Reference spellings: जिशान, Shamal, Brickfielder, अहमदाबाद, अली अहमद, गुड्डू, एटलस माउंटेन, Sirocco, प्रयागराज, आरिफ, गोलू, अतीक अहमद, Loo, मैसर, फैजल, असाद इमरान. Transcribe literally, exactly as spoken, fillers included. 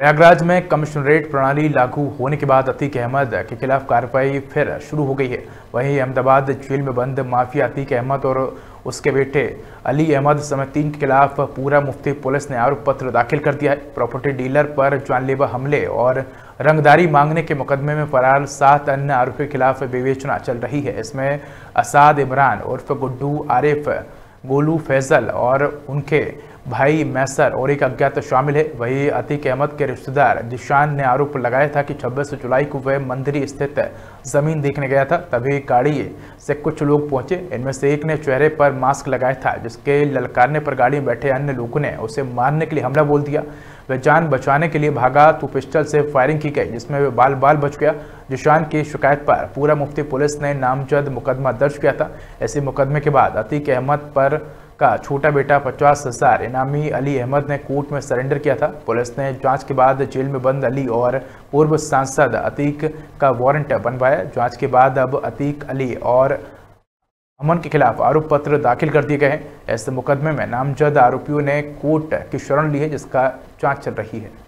प्रयागराज में कमिश्नरेट प्रणाली लागू होने के बाद अतीक अहमद के खिलाफ कार्रवाई फिर शुरू हो गई है। वहीं अहमदाबाद जेल में बंद माफिया अतीक अहमद और उसके बेटे अली अहमद समेत तीन के खिलाफ पूरा मुफ्ती पुलिस ने आरोप पत्र दाखिल कर दिया है। प्रॉपर्टी डीलर पर जानलेवा हमले और रंगदारी मांगने के मुकदमे में फरार सात अन्य आरोपियों के खिलाफ विवेचना चल रही है। इसमें असाद इमरान उर्फ गुड्डू, आरिफ, गोलू, फैजल और उनके भाई मैसर और एक अज्ञात शामिल है। वहीं अतीक अहमद के रिश्तेदार जिशान ने आरोप लगाया था कि छब्बीस जुलाई को वह मंदिर स्थित जमीन देखने गया था, तभी गाड़ी से कुछ लोग पहुंचे। इनमें से एक ने चेहरे पर मास्क लगाया था, जिसके ललकारने पर गाड़ी में बैठे अन्य लोगों ने उसे मारने के लिए हमला बोल दिया। वह जान बचाने के लिए भागा तो पिस्टल से फायरिंग की गई, जिसमें वह बाल बाल बच गया। जिशान की शिकायत पर पूरा मुफ्ती पुलिस ने नामजद मुकदमा दर्ज किया था। ऐसे मुकदमे के बाद अतीक अहमद पर का छोटा बेटा पचास हजार इनामी अली अहमद ने कोर्ट में सरेंडर किया था। पुलिस ने जांच के बाद जेल में बंद अली और पूर्व सांसद अतीक का वारंट बनवाया। जांच के बाद अब अतीक, अली और अमन के खिलाफ आरोप पत्र दाखिल कर दिए गए हैं। ऐसे मुकदमे में नामजद आरोपियों ने कोर्ट की शरण ली है, जिसका जांच चल रही है।